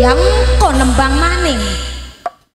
Yang kok nembang maning.